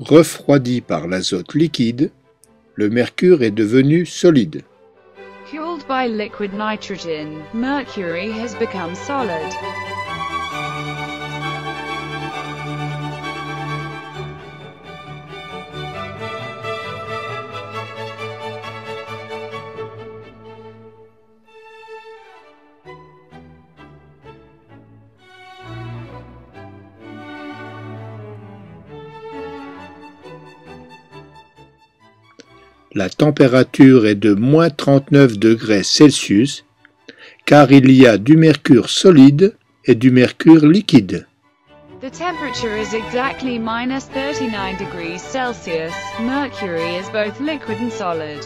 refroidi par l'azote liquide, le mercure est devenu solide. Fueled by liquid nitrogen, mercury has become solid. La température est de moins 39 degrés Celsius, car il y a du mercure solide et du mercure liquide. The temperature is exactly minus 39 degrees Celsius. Mercury is both liquid and solid.